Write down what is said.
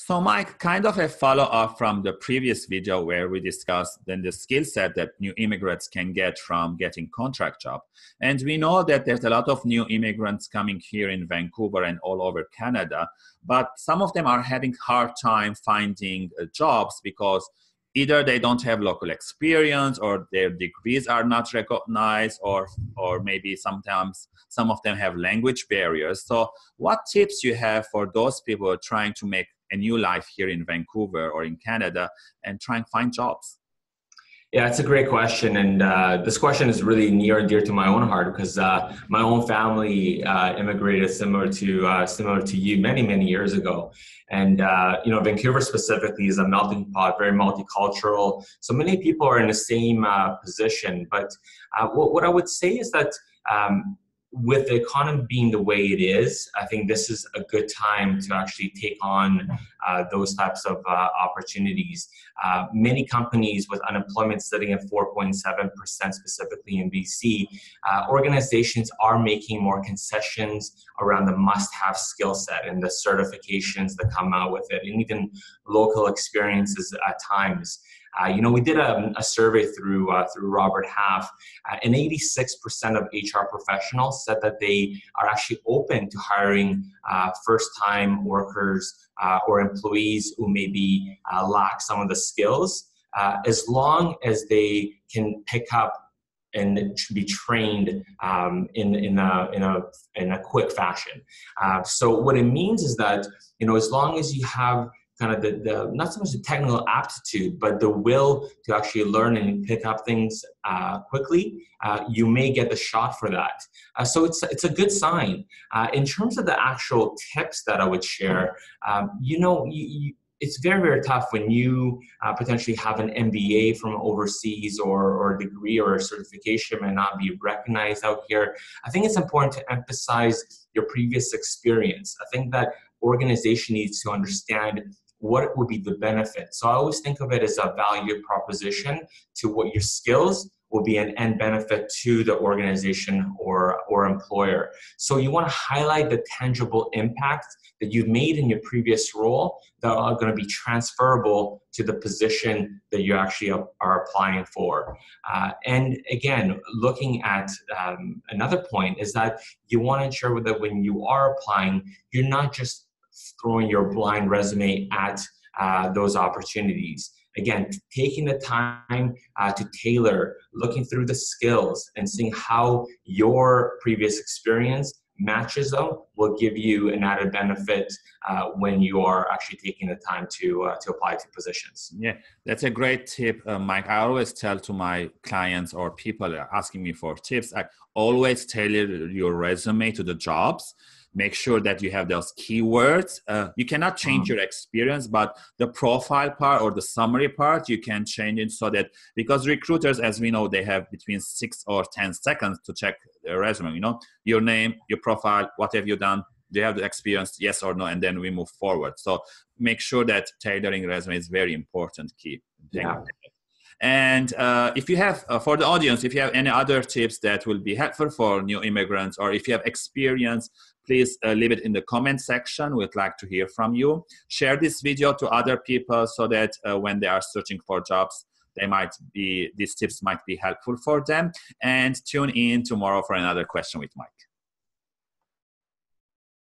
So Mike, kind of a follow-up from the previous video where we discussed then the skill set that new immigrants can get from getting contract job. And we know that there's a lot of new immigrants coming here in Vancouver and all over Canada, but some of them are having hard time finding jobs because either they don't have local experience or their degrees are not recognized, or maybe sometimes some of them have language barriers. So what tips you have for those people trying to make a new life here in Vancouver or in Canada and try and find jobs? Yeah, it's a great question. And this question is really near and dear to my own heart because my own family immigrated similar to you many years ago. And, you know, Vancouver specifically is a melting pot, very multicultural. So many people are in the same position. But what I would say is that with the economy being the way it is, I think this is a good time to actually take on those types of opportunities. Many companies with unemployment sitting at 4.7% specifically in BC, organizations are making more concessions around the must-have skill set and the certifications that come out with it, and even local experiences at times. You know, we did a survey through Robert Half, and 86% of HR professionals said that they are actually open to hiring first-time workers or employees who maybe lack some of the skills, as long as they can pick up and be trained in a quick fashion. So what it means is that, you know, as long as you have kind of the not so much the technical aptitude, but the will to actually learn and pick up things quickly, you may get the shot for that. So it's a good sign. In terms of the actual tips that I would share, you know, it's very tough when you potentially have an MBA from overseas or a degree or a certification may not be recognized out here. I think it's important to emphasize your previous experience. I think that organization needs to understand what would be the benefit. So I always think of it as a value proposition to what your skills will be an end benefit to the organization or employer. So you want to highlight the tangible impact that you've made in your previous role that are going to be transferable to the position that you actually are applying for. And again, looking at another point is that you want to ensure that when you are applying, you're not just throwing your blind resume at those opportunities. Again, taking the time to tailor, looking through the skills and seeing how your previous experience matches them will give you an added benefit when you are actually taking the time to apply to positions. Yeah, that's a great tip, Mike. I always tell to my clients or people asking me for tips, I always tailor your resume to the jobs. Make sure that you have those keywords. You cannot change your experience, but the profile part or the summary part, you can change it so that, because recruiters, as we know, they have between 6 or 10 seconds to check their resume, you know, your name, your profile, what have you done? Do you have the experience, yes or no, and then we move forward. So make sure that tailoring resume is very important key. Yeah. And if you have, for the audience, if you have any other tips that will be helpful for new immigrants, or if you have experience, please leave it in the comment section. We'd like to hear from you. Share this video to other people so that when they are searching for jobs, these tips might be helpful for them. And tune in tomorrow for another question with Mike.